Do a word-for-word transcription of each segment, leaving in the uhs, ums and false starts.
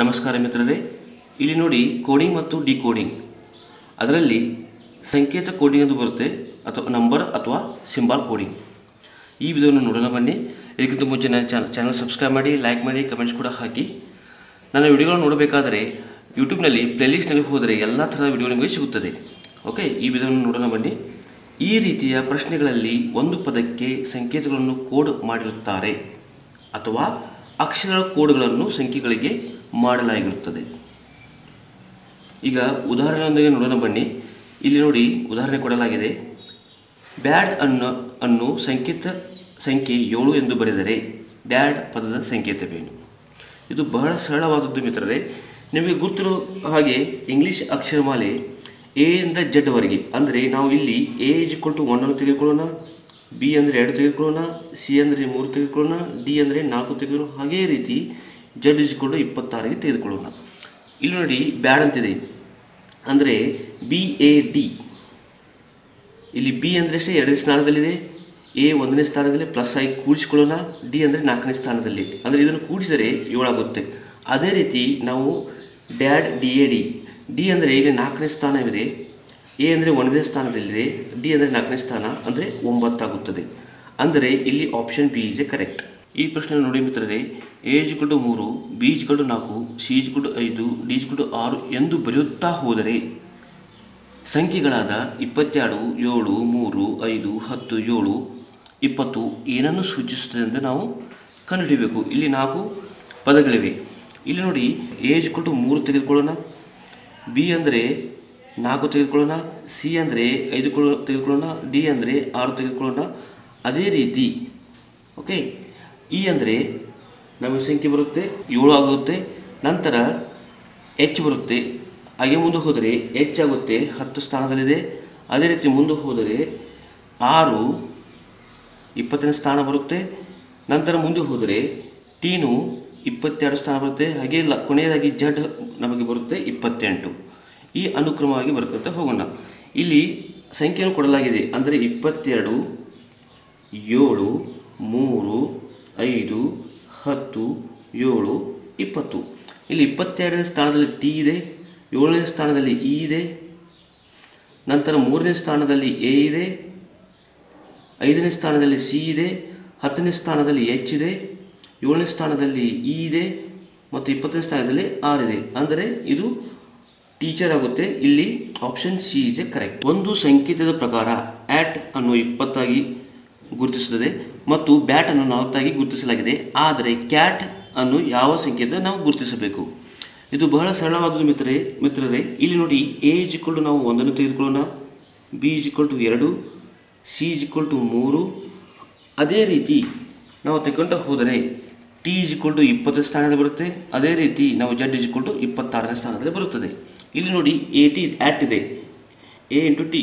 ನಮಸ್ಕಾರ ಮಿತ್ರರೇ, ಇಲ್ಲಿ ನೋಡಿ ಕೋಡಿಂಗ್ ಮತ್ತು ಡಿಕೋಡಿಂಗ್. ಅದರಲ್ಲಿ ಸಂಕೇತ ಕೋಡಿಂಗ್ ಎಂದು ಬರುತ್ತೆ, ಅಥವಾ ನಂಬರ್ ಅಥವಾ ಸಿಂಬಲ್ ಕೋಡಿಂಗ್. ಈ ವಿಡಿಯೋವನ್ನು ನೋಡೋಣ ಬನ್ನಿ. ಇದಕ್ಕಿಂತ ಮುಂಚೆ ನನ್ನ ಚಾನಲ್ ಚಾನಲ್ ಸಬ್ಸ್ಕ್ರೈಬ್ ಮಾಡಿ, ಲೈಕ್ ಮಾಡಿ, ಕಮೆಂಟ್ಸ್ ಕೂಡ ಹಾಕಿ. ನನ್ನ ವಿಡಿಯೋಗಳನ್ನು ನೋಡಬೇಕಾದರೆ ಯೂಟ್ಯೂಬ್ನಲ್ಲಿ ಪ್ಲೇಲಿಸ್ಟ್ನಲ್ಲಿ ಹೋದರೆ ಎಲ್ಲ ಥರದ ವಿಡಿಯೋ ನಿಮಗೆ ಸಿಗುತ್ತದೆ. ಓಕೆ, ಈ ವಿಡಿಯೋವನ್ನು ನೋಡೋಣ ಬನ್ನಿ. ಈ ರೀತಿಯ ಪ್ರಶ್ನೆಗಳಲ್ಲಿ ಒಂದು ಪದಕ್ಕೆ ಸಂಕೇತಗಳನ್ನು ಕೋಡ್ ಮಾಡಿರುತ್ತಾರೆ, ಅಥವಾ ಅಕ್ಷರ ಕೋಡ್ಗಳನ್ನು ಸಂಖ್ಯೆಗಳಿಗೆ ಮಾಡಲಾಗಿರುತ್ತದೆ. ಈಗ ಉದಾಹರಣೆಯೊಂದಿಗೆ ನೋಡೋಣ ಬನ್ನಿ. ಇಲ್ಲಿ ನೋಡಿ ಉದಾಹರಣೆ ಕೊಡಲಾಗಿದೆ. ಬ್ಯಾಡ್ ಅನ್ನು ಅನ್ನು ಸಂಕೇತ ಸಂಖ್ಯೆ ಏಳು ಎಂದು ಬರೆದರೆ ಬ್ಯಾಡ್ ಪದದ ಸಂಕೇತವೇನು? ಇದು ಬಹಳ ಸರಳವಾದದ್ದು ಮಿತ್ರರೇ. ನಿಮಗೆ ಗೊತ್ತಿರೋ ಹಾಗೆ ಇಂಗ್ಲೀಷ್ ಅಕ್ಷರಮಾಲೆ ಎ ಇಂದ ಜಡ್ವರೆಗೆ, ಅಂದರೆ ನಾವು ಇಲ್ಲಿ ಎ ಇಸ್ ಈಕ್ವಲ್ ಟು ಒಂದನ್ನು ತೆಗೆದುಕೊಳ್ಳೋಣ, ಬಿ ಅಂದರೆ ಎರಡು ತೆಗೆದುಕೊಳ್ಳೋಣ, ಸಿ ಅಂದರೆ ಮೂರು ತೆಗೆದುಕೊಳ್ಳೋಣ, ಡಿ ಅಂದರೆ ನಾಲ್ಕು ತೆಗೆದುಕೊಳ್ಳೋಣ, ಹಾಗೇ ರೀತಿ ಜಡ್ ಇಸ್ಕೊಂಡು ಇಪ್ಪತ್ತಾರಿಗೆ ತೆಗೆದುಕೊಳ್ಳೋಣ. ಇಲ್ಲಿ ನೋಡಿ ಬ್ಯಾಡ್ ಅಂತಿದೆ, ಅಂದರೆ ಬಿ ಎ ಡಿ. ಇಲ್ಲಿ ಬಿ ಅಂದರೆ ಅಷ್ಟೇ ಎರಡನೇ ಸ್ಥಾನದಲ್ಲಿದೆ, ಎ ಒಂದನೇ ಸ್ಥಾನದಲ್ಲಿ, ಪ್ಲಸ್ ಆಗಿ ಕೂಡಿಸಿಕೊಳ್ಳೋಣ, ಡಿ ಅಂದರೆ ನಾಲ್ಕನೇ ಸ್ಥಾನದಲ್ಲಿ, ಅಂದರೆ ಇದನ್ನು ಕೂಡಿಸಿದರೆ ಏಳಾಗುತ್ತೆ. ಅದೇ ರೀತಿ ನಾವು dad D A D, D ಅಂದರೆ ಇಲ್ಲಿ ನಾಲ್ಕನೇ ಸ್ಥಾನವಿದೆ, ಎ ಅಂದರೆ ಒಂದನೇ ಸ್ಥಾನದಲ್ಲಿದೆ, ಡಿ ಅಂದರೆ ನಾಲ್ಕನೇ ಸ್ಥಾನ, ಅಂದರೆ ಒಂಬತ್ತಾಗುತ್ತದೆ. ಅಂದರೆ ಇಲ್ಲಿ option B is a correct. ಈ ಪ್ರಶ್ನೆ ನೋಡಿ ಮಿತ್ರರೇ, ಎ ಇಸ್ ಈಕ್ವಲ್ ಟು ಮೂರು, ಬಿ ಇಸ್ ಈಕ್ವಲ್ ಟು ನಾಲ್ಕು, ಸಿ ಇಸ್ ಈಕ್ವಲ್ ಟು ಐದು, ಡಿ ಇಸ್ ಈಕ್ವಲ್ ಟು ಆರು ಎಂದು ಬರೆಯುತ್ತಾ ಹೋದರೆ ಸಂಖ್ಯೆಗಳಾದ ಇಪ್ಪತ್ತೆರಡು, ಏಳು, ಮೂರು, ಐದು, ಹತ್ತು, ಏಳು, ಇಪ್ಪತ್ತು ಏನನ್ನು ಸೂಚಿಸುತ್ತದೆ ಎಂದು ನಾವು ಕಂಡುಹಿಡಿಯಬೇಕು. ಇಲ್ಲಿ ನಾಲ್ಕು ಪದಗಳಿವೆ. ಇಲ್ಲಿ ನೋಡಿ ಎ ಇಸ್ ಈಕ್ವಲ್ ಟು ಮೂರು ತೆಗೆದುಕೊಳ್ಳೋಣ, ಬಿ ಅಂದರೆ ನಾಲ್ಕು ತೆಗೆದುಕೊಳ್ಳೋಣ, ಸಿ ಅಂದರೆ ಐದು ತೆಗೆದುಕೊಳ್ಳೋಣ, ಡಿ ಅಂದರೆ ಆರು ತೆಗೆದುಕೊಳ್ಳೋಣ. ಅದೇ ರೀತಿ ಓಕೆ, ಇ ಅಂದರೆ ನಮಗೆ ಸಂಖ್ಯೆ ಬರುತ್ತೆ ಏಳು ಆಗುತ್ತೆ, ನಂತರ ಎಚ್ ಬರುತ್ತೆ, ಹಾಗೆ ಮುಂದೆ ಹೋದರೆ ಎಚ್ ಆಗುತ್ತೆ, ಹತ್ತು ಸ್ಥಾನದಲ್ಲಿದೆ. ಅದೇ ರೀತಿ ಮುಂದೆ ಹೋದರೆ ಆರು ಇಪ್ಪತ್ತನೇ ಸ್ಥಾನ ಬರುತ್ತೆ, ನಂತರ ಮುಂದೆ ಹೋದರೆ ಟೀನು ಇಪ್ಪತ್ತೆರಡು ಸ್ಥಾನ ಬರುತ್ತೆ, ಹಾಗೆ ಲ ಕೊನೆಯದಾಗಿ ಜಡ್ ನಮಗೆ ಬರುತ್ತೆ ಇಪ್ಪತ್ತೆಂಟು. ಈ ಅನುಕ್ರಮವಾಗಿ ಬರ್ಕೊಳ್ತಾ ಹೋಗೋಣ. ಇಲ್ಲಿ ಸಂಖ್ಯೆಯನ್ನು ಕೊಡಲಾಗಿದೆ, ಅಂದರೆ ಇಪ್ಪತ್ತೆರಡು, ಏಳು, ಮೂರು, ಐದು, ಹತ್ತು, ಏಳು, ಇಪ್ಪತ್ತು. ಇಲ್ಲಿ ಇಪ್ಪತ್ತೆರಡನೇ ಸ್ಥಾನದಲ್ಲಿ ಟಿ ಇದೆ, ಏಳನೇ ಸ್ಥಾನದಲ್ಲಿ ಇ ಇದೆ, ನಂತರ ಮೂರನೇ ಸ್ಥಾನದಲ್ಲಿ ಎ ಇದೆ, ಐದನೇ ಸ್ಥಾನದಲ್ಲಿ ಸಿ ಇದೆ, ಹತ್ತನೇ ಸ್ಥಾನದಲ್ಲಿ ಎಚ್ ಇದೆ, ಏಳನೇ ಸ್ಥಾನದಲ್ಲಿ ಇ ಇದೆ, ಮತ್ತು ಇಪ್ಪತ್ತನೇ ಸ್ಥಾನದಲ್ಲಿ ಆರ್ ಇದೆ. ಅಂದರೆ ಇದು ಟೀಚರ್ ಆಗುತ್ತೆ. ಇಲ್ಲಿ option C is a correct. ಒಂದು ಸಂಕೇತದ ಪ್ರಕಾರ ಆ್ಯಟ್ ಅನ್ನು ಇಪ್ಪತ್ತಾಗಿ ಗುರುತಿಸುತ್ತದೆ ಮತ್ತು ಬ್ಯಾಟ್ ಅನ್ನು ನಾಲ್ಕಾಗಿ ಗುರುತಿಸಲಾಗಿದೆ. ಆದರೆ ಕ್ಯಾಟ್ ಅನ್ನು ಯಾವ ಸಂಕೇತ ನಾವು ಗುರುತಿಸಬೇಕು? ಇದು ಬಹಳ ಸರಳವಾದದ್ದು ಮಿತ್ರರೇ ಮಿತ್ರರೇ ಇಲ್ಲಿ ನೋಡಿ ಎ ಇಸ್ ಈಕ್ವಲ್ ಟು ನಾವು ಒಂದನ್ನು ತೆಗೆದುಕೊಳ್ಳೋಣ, ಬಿ ಇಸ್ ಈಕ್ವಲ್ ಟು ಎರಡು, ಸಿ ಇಸ್ ಈಕ್ವಲ್ ಟು ಮೂರು. ಅದೇ ರೀತಿ ನಾವು ತೆಗೊಂಡು ಹೋದರೆ ಟಿ ಇಸ್ ಈಕ್ವಲ್ ಟು ಇಪ್ಪತ್ತನೇ ಸ್ಥಾನದಲ್ಲಿ ಬರುತ್ತೆ. ಅದೇ ರೀತಿ ನಾವು ಜಡ್ ಇಸ್ ಈಕ್ವಲ್ ಟು ಇಪ್ಪತ್ತಾರನೇ ಸ್ಥಾನದಲ್ಲಿ ಬರುತ್ತದೆ. ಇಲ್ಲಿ ನೋಡಿ ಎ ಟಿ ಆ್ಯಟ್ ಇದೆ, ಎ ಇಂಟು ಟಿ,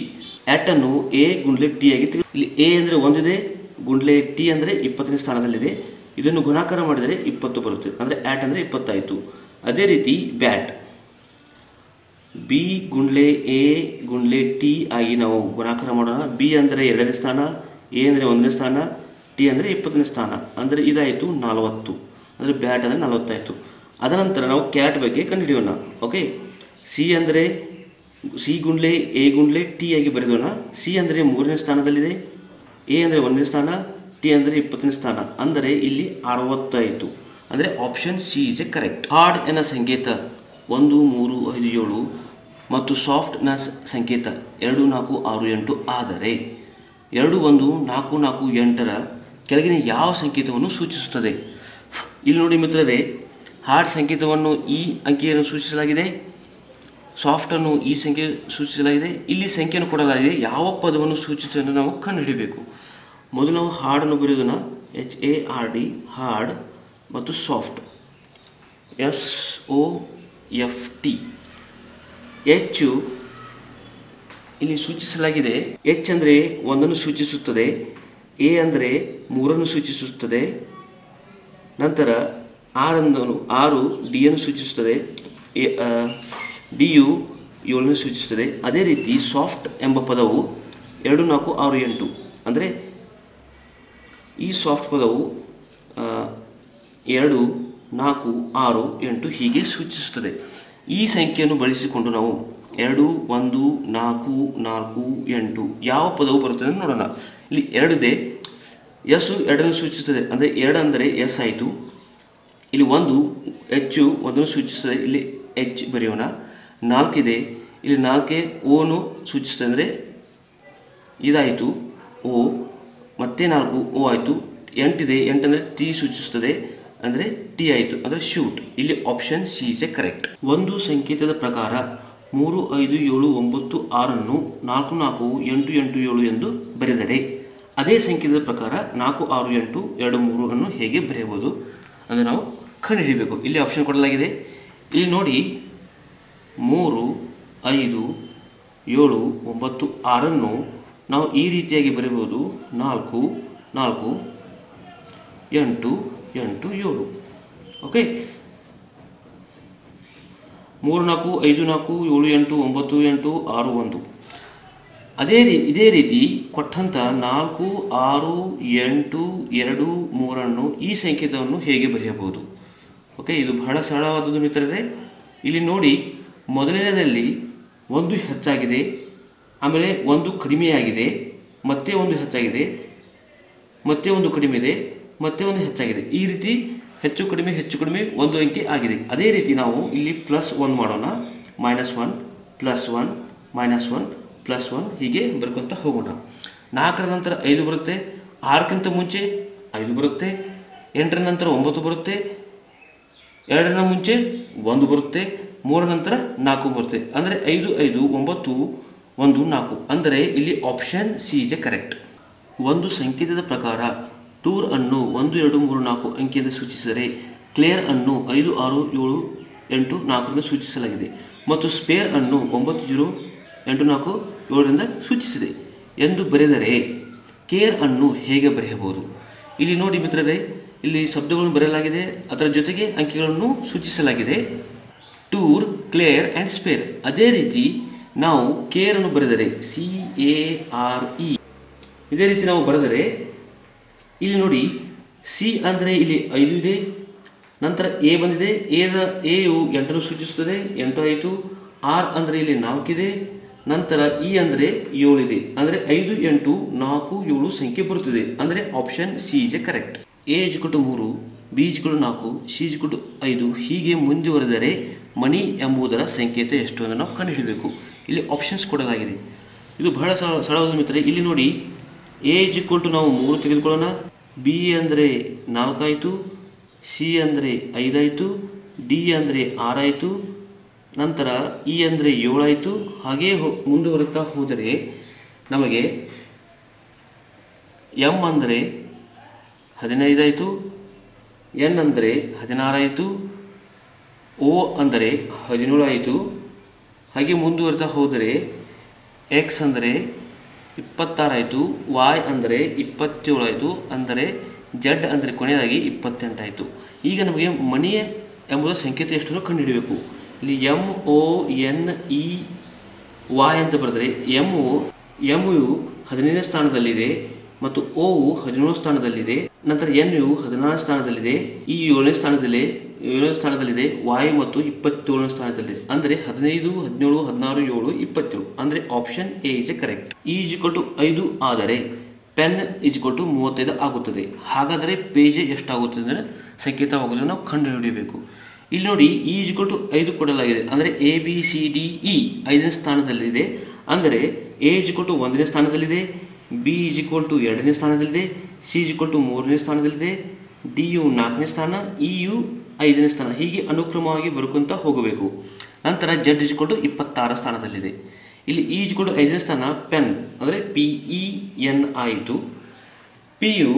ಆ್ಯಟನ್ನು ಎ ಗುಂಡ್ಲೆ ಟಿ ಆಗಿ ತೆಗೆ, ಇಲ್ಲಿ ಎ ಅಂದರೆ ಒಂದಿದೆ, ಗುಂಡ್ಲೆ ಟಿ ಅಂದರೆ ಇಪ್ಪತ್ತನೇ ಸ್ಥಾನದಲ್ಲಿದೆ. ಇದನ್ನು ಗುಣಾಕಾರ ಮಾಡಿದರೆ ಇಪ್ಪತ್ತು ಬರುತ್ತೆ, ಅಂದರೆ ಆ್ಯಟ್ ಅಂದರೆ ಇಪ್ಪತ್ತಾಯಿತು. ಅದೇ ರೀತಿ ಬ್ಯಾಟ್, ಬಿ ಗುಂಡ್ಲೆ ಎ ಗುಂಡ್ಲೆ ಟಿ ಆಗಿ ನಾವು ಗುಣಾಕಾರ ಮಾಡೋಣ. ಬಿ ಅಂದರೆ ಎರಡನೇ ಸ್ಥಾನ, ಎ ಅಂದರೆ ಒಂದನೇ ಸ್ಥಾನ, ಟಿ ಅಂದರೆ ಇಪ್ಪತ್ತನೇ ಸ್ಥಾನ, ಅಂದರೆ ಇದಾಯಿತು ನಲವತ್ತು, ಅಂದರೆ ಬ್ಯಾಟ್ ಅಂದರೆ ನಲವತ್ತಾಯಿತು. ಅದರ ನಂತರ ನಾವು ಕ್ಯಾಟ್ ಬಗ್ಗೆ ಕಂಡುಹಿಡಿಯೋಣ. ಓಕೆ, ಸಿ ಅಂದರೆ ಸಿ ಗುಂಡ್ಲೆ ಎ ಗುಂಡ್ಲೆ ಟಿ ಆಗಿ ಬರೆದೋಣ. ಸಿ ಅಂದರೆ ಮೂರನೇ ಸ್ಥಾನದಲ್ಲಿದೆ, ಎ ಅಂದರೆ ಒಂದನೇ ಸ್ಥಾನ, ಟಿ ಅಂದರೆ ಇಪ್ಪತ್ತನೇ ಸ್ಥಾನ, ಅಂದರೆ ಇಲ್ಲಿ ಅರವತ್ತಾಯಿತು. ಅಂದರೆ option C is a correct. Hard ಎನ್ನ ಸಂಕೇತ ಒಂದು, ಮೂರು, ಐದು, ಏಳು ಮತ್ತು ಸಾಫ್ಟ್ನ ಸಂಕೇತ ಎರಡು, ನಾಲ್ಕು, ಆರು, ಎಂಟು. ಆದರೆ ಎರಡು, ಒಂದು, ನಾಲ್ಕು, ನಾಲ್ಕು, ಎಂಟರ ಕೆಳಗಿನ ಯಾವ ಸಂಕೇತವನ್ನು ಸೂಚಿಸುತ್ತದೆ? ಇಲ್ಲಿ ನೋಡಿ ಮಿತ್ರರೇ, ಹಾರ್ಡ್ ಸಂಕೇತವನ್ನು ಈ ಅಂಕಿಯನ್ನು ಸೂಚಿಸಲಾಗಿದೆ, ಸಾಫ್ಟನ್ನು ಈ ಸಂಖ್ಯೆ ಸೂಚಿಸಲಾಗಿದೆ. ಇಲ್ಲಿ ಸಂಖ್ಯೆಯನ್ನು ಕೊಡಲಾಗಿದೆ, ಯಾವ ಪದವನ್ನು ಸೂಚಿಸುವುದನ್ನು ನಾವು ಕಂಡುಹಿಡಬೇಕು. ಮೊದಲು ನಾವು ಹಾರ್ಡನ್ನು ಬರೆಯೋದನ್ನು H A R D, hard, ಮತ್ತು soft S O F T. ಹೆಚ್ಚು ಇಲ್ಲಿ ಸೂಚಿಸಲಾಗಿದೆ, ಎಚ್ ಅಂದರೆ ಒಂದನ್ನು ಸೂಚಿಸುತ್ತದೆ, ಎ ಅಂದರೆ ಮೂರನ್ನು ಸೂಚಿಸುತ್ತದೆ, ನಂತರ ಆರ್ ಅಂದನು ಆರು ಡಿಯನ್ನು ಸೂಚಿಸುತ್ತದೆ, ಎ ಡಿ ಯು ಏಳನ್ನು ಸೂಚಿಸುತ್ತದೆ. ಅದೇ ರೀತಿ ಸಾಫ್ಟ್ ಎಂಬ ಪದವು ಎರಡು, ನಾಲ್ಕು, ಆರು, ಎಂಟು, ಅಂದರೆ ಈ ಸಾಫ್ಟ್ ಪದವು ಎರಡು, ನಾಲ್ಕು ಆರು ಎಂಟು ಹೀಗೆ ಸೂಚಿಸುತ್ತದೆ. ಈ ಸಂಖ್ಯೆಯನ್ನು ಬಳಸಿಕೊಂಡು ನಾವು ಎರಡು ಒಂದು ನಾಲ್ಕು ನಾಲ್ಕು ಎಂಟು ಯಾವ ಪದವು ಬರುತ್ತದೆ ನೋಡೋಣ. ಇಲ್ಲಿ ಎರಡಿದೆ, ಎಸ್ ಎರಡನ್ನು ಸೂಚಿಸುತ್ತದೆ, ಅಂದರೆ ಎರಡು ಅಂದರೆ ಎಸ್ ಆಯಿತು. ಇಲ್ಲಿ ಒಂದು ಹೆಚ್ಚು ಒಂದನ್ನು ಸೂಚಿಸುತ್ತದೆ, ಇಲ್ಲಿ ಎಚ್ ಬರೆಯೋಣ. ನಾಲ್ಕಿದೆ, ಇಲ್ಲಿ ನಾಲ್ಕೆ ಓನು ಸೂಚಿಸುತ್ತದೆ, ಅಂದರೆ ಇದಾಯಿತು ಓ. ಮತ್ತೆ ನಾಲ್ಕು ಓ ಆಯಿತು. ಎಂಟಿದೆ, ಎಂಟಂದರೆ ಟಿ ಸೂಚಿಸುತ್ತದೆ, ಅಂದರೆ ಟಿ ಆಯಿತು, ಅಂದರೆ ಶೂಟ್. ಇಲ್ಲಿ option C is a correct. ಒಂದು ಸಂಕೇತದ ಪ್ರಕಾರ ಮೂರು ಐದು ಏಳು ಒಂಬತ್ತು ಆರನ್ನು ನಾಲ್ಕು ನಾಲ್ಕು ಎಂಟು ಎಂಟು ಏಳು ಎಂದು ಬರೆದರೆ ಅದೇ ಸಂಕೇತದ ಪ್ರಕಾರ ನಾಲ್ಕು ಆರು ಎಂಟು ಎರಡು ಮೂರನ್ನು ಹೇಗೆ ಬರೆಯಬಹುದು ಅಂದರೆ ನಾವು ಕಂಡುಹಿಡಿಯಬೇಕು. ಇಲ್ಲಿ ಆಪ್ಷನ್ ಕೊಡಲಾಗಿದೆ. ಇಲ್ಲಿ ನೋಡಿ, ಮೂರು ಐದು ಏಳು ಒಂಬತ್ತು ಆರನ್ನು ನಾವು ಈ ರೀತಿಯಾಗಿ ಬರೆಯಬಹುದು, ನಾಲ್ಕು ನಾಲ್ಕು ಎಂಟು ಎಂಟು ಏಳು. ಓಕೆ, ಮೂರು ನಾಲ್ಕು ಐದು ನಾಲ್ಕು ಏಳು ಎಂಟು ಒಂಬತ್ತು ಎಂಟು ಆರು ಒಂದು. ಅದೇ ರೀ ಇದೇ ರೀತಿ ಕೊಟ್ಟಂಥ ನಾಲ್ಕು ಆರು ಎಂಟು ಎರಡು ಮೂರನ್ನು ಈ ಸಂಕೇತವನ್ನು ಹೇಗೆ ಬರೆಯಬಹುದು? ಓಕೆ, ಇದು ಬಹಳ ಸರಳವಾದದ್ದು ಮಿತ್ರರೇ. ಇಲ್ಲಿ ನೋಡಿ, ಮೊದಲನೇದಲ್ಲಿ ಒಂದು ಹೆಚ್ಚಾಗಿದೆ, ಆಮೇಲೆ ಒಂದು ಕಡಿಮೆಯಾಗಿದೆ, ಮತ್ತೆ ಒಂದು ಹೆಚ್ಚಾಗಿದೆ, ಮತ್ತೆ ಒಂದು ಕಡಿಮೆ ಇದೆ, ಮತ್ತೆ ಒಂದು ಹೆಚ್ಚಾಗಿದೆ. ಈ ರೀತಿ ಹೆಚ್ಚು ಕಡಿಮೆ ಹೆಚ್ಚು ಕಡಿಮೆ ಒಂದು ಅಂಕೆ ಆಗಿದೆ. ಅದೇ ರೀತಿ ನಾವು ಇಲ್ಲಿ ಪ್ಲಸ್ ಒನ್ ಮಾಡೋಣ, minus one plus one minus one plus one ಹೀಗೆ ಬರ್ಕೊತ ಹೋಗೋಣ. ನಾಲ್ಕರ ನಂತರ ಐದು ಬರುತ್ತೆ, ಆರಕ್ಕಿಂತ ಮುಂಚೆ ಐದು ಬರುತ್ತೆ, ಎಂಟರ ನಂತರ ಒಂಬತ್ತು ಬರುತ್ತೆ, ಎರಡರ ಮುಂಚೆ ಒಂದು ಬರುತ್ತೆ, ಮೂರರ ನಂತರ ನಾಲ್ಕು ಬರುತ್ತೆ. ಅಂದರೆ ಐದು ಐದು ಒಂಬತ್ತು ಒಂದು ನಾಲ್ಕು, ಅಂದರೆ ಇಲ್ಲಿ option C is a correct. ಒಂದು ಸಂಕೇತದ ಪ್ರಕಾರ ಟೂರ್ ಅನ್ನು ಒಂದು ಎರಡು ಮೂರು ನಾಲ್ಕು ಅಂಕಿಯಿಂದ ಸೂಚಿಸಿದರೆ ಕ್ಲಿಯರ್ ಅನ್ನು ಐದು ಆರು ಏಳು ಎಂಟು ನಾಲ್ಕರಿಂದ ಸೂಚಿಸಲಾಗಿದೆ ಮತ್ತು ಸ್ಪೇರ್ ಅನ್ನು ಒಂಬತ್ತು ಜೀರೋ ಎಂಟು ನಾಲ್ಕು ಏಳರಿಂದ ಸೂಚಿಸಿದೆ ಎಂದು ಬರೆದರೆ ಕೇರ್ ಅನ್ನು ಹೇಗೆ ಬರೆಯಬಹುದು? ಇಲ್ಲಿ ನೋಡಿ ಮಿತ್ರರೇ, ಇಲ್ಲಿ ಶಬ್ದಗಳನ್ನು ಬರೆಯಲಾಗಿದೆ, ಅದರ ಜೊತೆಗೆ ಅಂಕಿಗಳನ್ನು ಸೂಚಿಸಲಾಗಿದೆ, ಟೂರ್ ಕ್ಲಿಯರ್ ಆ್ಯಂಡ್ ಸ್ಪೇರ್. ಅದೇ ರೀತಿ ನಾವು ಕೇರನ್ನು ಬರೆದರೆ ಸಿ ಎ ಆರ್ ಇ, ಇದೇ ರೀತಿ ನಾವು ಬರೆದರೆ ಇಲ್ಲಿ ನೋಡಿ, ಸಿ ಅಂದರೆ ಇಲ್ಲಿ ಐದು ಇದೆ, ನಂತರ ಎ ಬಂದಿದೆ, ಎದ ಎಯು ಎಂಟನ್ನು ಸೂಚಿಸುತ್ತದೆ, ಎಂಟು ಆಯಿತು. ಆರ್ ಅಂದರೆ ಇಲ್ಲಿ ನಾಲ್ಕಿದೆ, ನಂತರ ಇ ಅಂದರೆ ಏಳಿದೆ, ಅಂದರೆ ಐದು ಎಂಟು ನಾಲ್ಕು ಏಳು ಸಂಖ್ಯೆ ಬರುತ್ತದೆ. ಅಂದರೆ option C is a correct. A is ಕೊಟ್ಟು ಮೂರು, ಬಿ ಇಸ್ ಕೊಟ್ಟು ನಾಲ್ಕು, ಸಿ ಇಸ್ ಕೊಟ್ಟು ಐದು ಹೀಗೆ ಮುಂದುವರೆದರೆ ಮಣಿ ಎಂಬುದರ ಸಂಕೇತ ಎಷ್ಟು ಅಂದರೆ ನಾವು ಕಂಡುಹಿಡಬೇಕು. ಇಲ್ಲಿ ಆಪ್ಷನ್ಸ್ ಕೊಡಲಾಗಿದೆ. ಇದು ಬಹಳ ಸರಳ ಸರಳವಾದ ಮಿತ್ರರೇ. ಇಲ್ಲಿ ನೋಡಿ, ಎ ಇಸ್ ಈಕ್ವಲ್ ಟು ನಾವು ಮೂರು ತೆಗೆದುಕೊಳ್ಳೋಣ, ಬಿ ಅಂದರೆ ನಾಲ್ಕಾಯಿತು, ಸಿ ಅಂದರೆ ಐದಾಯಿತು, ಡಿ ಅಂದರೆ ಆರಾಯಿತು, ನಂತರ ಇ ಅಂದರೆ ಏಳಾಯಿತು. ಹಾಗೇ ಹೋ ಮುಂದುವರೆತಾ ಹೋದರೆ ನಮಗೆ ಎಂ ಅಂದರೆ ಹದಿನೈದಾಯಿತು, ಎನ್ ಅಂದರೆ ಹದಿನಾರಾಯಿತು, ಓ ಅಂದರೆ ಹದಿನೇಳಾಯಿತು. ಹಾಗೆ ಮುಂದುವರೆತಾ ಹೋದರೆ ಎಕ್ಸ್ ಅಂದರೆ ಇಪ್ಪತ್ತಾರಾಯಿತು, ವಾಯ್ ಅಂದರೆ ಇಪ್ಪತ್ತೇಳಾಯಿತು, ಅಂದರೆ ಜಡ್ ಅಂದರೆ ಕೊನೆಯದಾಗಿ ಇಪ್ಪತ್ತೆಂಟಾಯಿತು. ಈಗ ನಮಗೆ ಮಣಿ ಎಂಬುದರ ಸಂಕೇತ ಎಷ್ಟನ್ನು ಕಂಡುಹಿಡಬೇಕು. ಇಲ್ಲಿ M O N E Y ಅಂತ ಬರೆದರೆ ಎಮ್ ಓ ಎಮ್ ಯು ಹದಿನೈದನೇ ಸ್ಥಾನದಲ್ಲಿದೆ ಮತ್ತು ಓ ಯು ಹದಿನೇಳು ಸ್ಥಾನದಲ್ಲಿದೆ, ನಂತರ ಎನ್ ಯು ಹದಿನಾರನೇ ಸ್ಥಾನದಲ್ಲಿದೆ, ಇ ಏಳನೇ ಸ್ಥಾನದಲ್ಲಿ ಏಳನೇ ಸ್ಥಾನದಲ್ಲಿದೆ, ವಾಯು ಮತ್ತು ಇಪ್ಪತ್ತೇಳನೇ ಸ್ಥಾನದಲ್ಲಿದೆ. ಅಂದರೆ ಹದಿನೈದು ಹದಿನೇಳು ಹದಿನಾರು ಏಳು ಇಪ್ಪತ್ತೇಳು. ಅಂದರೆ option A is a correct. E is equal to ಐದು ಆದರೆ ಪೆನ್ ಇಸ್ ಈಕ್ವಲ್ ಟು ಮೂವತ್ತೈದು ಆಗುತ್ತದೆ. ಹಾಗಾದರೆ ಪೇಜ್ ಎಷ್ಟಾಗುತ್ತದೆ ಅಂದರೆ ಸಂಕೇತವಾಗುವುದನ್ನು ನಾವು ಕಂಡುಹಿಡಿಯಬೇಕು. ಇಲ್ಲಿ ನೋಡಿ, ಇ ಇಸ್ ಈಕ್ವಲ್ ಟು ಐದು ಕೊಡಲಾಗಿದೆ, ಅಂದರೆ A B C D E ಐದನೇ ಸ್ಥಾನದಲ್ಲಿದೆ, ಅಂದರೆ ಎ ಇಸ್ ಈಕ್ವಲ್ ಟು ಒಂದನೇ ಸ್ಥಾನದಲ್ಲಿದೆ, ಬಿ ಇಸ್ ಈಕ್ವಲ್ ಟು ಎರಡನೇ ಸ್ಥಾನದಲ್ಲಿದೆ, ಸಿ ಇಸ್ ಈಕ್ವಲ್ ಟು ಮೂರನೇ ಸ್ಥಾನದಲ್ಲಿದೆ, ಡಿ ಯು ನಾಲ್ಕನೇ ಸ್ಥಾನ, ಇ ಯು ಐದನೇ ಸ್ಥಾನ ಹೀಗೆ ಅನುಕ್ರಮವಾಗಿ ಬರ್ಕೊಂತ ಹೋಗಬೇಕು. ನಂತರ ಜಡ್ ಇಸ್ ಈಕ್ವಲ್ ಟು ಇಪ್ಪತ್ತಾರ ಸ್ಥಾನದಲ್ಲಿದೆ. ಇಲ್ಲಿ ಇ ಇಸ್ ಈಕ್ವಲ್ ಟು ಐದನೇ ಸ್ಥಾನ ಪೆನ್ ಅಂದರೆ ಪಿ ಇ ಎನ್ ಆಯಿತು, ಪಿ ಯು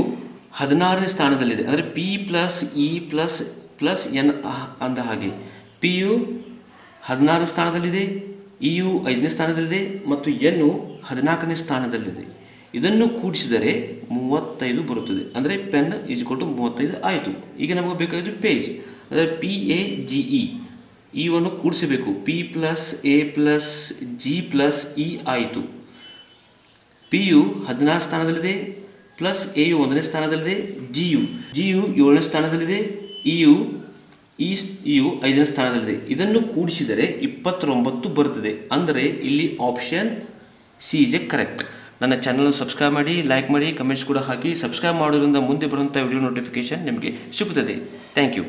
ಹದಿನಾರನೇ ಸ್ಥಾನದಲ್ಲಿದೆ, ಅಂದರೆ P plus E plus plus N ಅಂದ ಹಾಗೆ ಪಿ ಯು ಹದಿನಾರನೇ ಸ್ಥಾನದಲ್ಲಿದೆ, ಇ ಯು ಐದನೇ ಸ್ಥಾನದಲ್ಲಿದೆ ಮತ್ತು ಎನ್ನು ಹದಿನಾಲ್ಕನೇ ಸ್ಥಾನದಲ್ಲಿದೆ. ಇದನ್ನು ಕೂಡಿಸಿದರೆ ಮೂವತ್ತೈದು ಬರುತ್ತದೆ, ಅಂದರೆ ಪೆನ್ ಇಸ್ ಈಕ್ವಲ್ ಟು ಮೂವತ್ತೈದು ಆಯಿತು. ಈಗ ನಮಗೆ ಬೇಕಾಗಿದ್ದು ಪೇಜ್, ಅಂದರೆ ಪಿ ಎ ಜಿ ಇ ಇವನ್ನು ಕೂಡಿಸಬೇಕು, P plus A plus G plus E ಆಯಿತು. ಪಿ ಯು ಹದಿನಾರು ಸ್ಥಾನದಲ್ಲಿದೆ, ಪ್ಲಸ್ ಎ ಯು ಒಂದನೇ ಸ್ಥಾನದಲ್ಲಿದೆ, ಜಿ ಯು ಜಿ ಯು ಏಳನೇ ಸ್ಥಾನದಲ್ಲಿದೆ, ಇ ಯು East U ಐದನೇ ಸ್ಥಾನದಲ್ಲಿದೆ. ಇದನ್ನು ಕೂಡಿಸಿದರೆ ಇಪ್ಪತ್ತೊಂಬತ್ತು ಬರುತ್ತದೆ. ಅಂದರೆ ಇಲ್ಲಿ ಆಪ್ಷನ್ ಸಿ ಇಸ್ ಕರೆಕ್ಟ್. ನನ್ನ ಚಾನಲ್ ಸಬ್ಸ್ಕ್ರೈಬ್ ಮಾಡಿ, ಲೈಕ್ ಮಾಡಿ, ಕಮೆಂಟ್ಸ್ ಕೂಡ ಹಾಕಿ. ಸಬ್ಸ್ಕ್ರೈಬ್ ಮಾಡೋದ್ರಿಂದ ಮುಂದೆ ಬರುವಂಥ ವಿಡಿಯೋ ನೋಟಿಫಿಕೇಶನ್ ನಿಮಗೆ ಸಿಗುತ್ತದೆ. Thank you.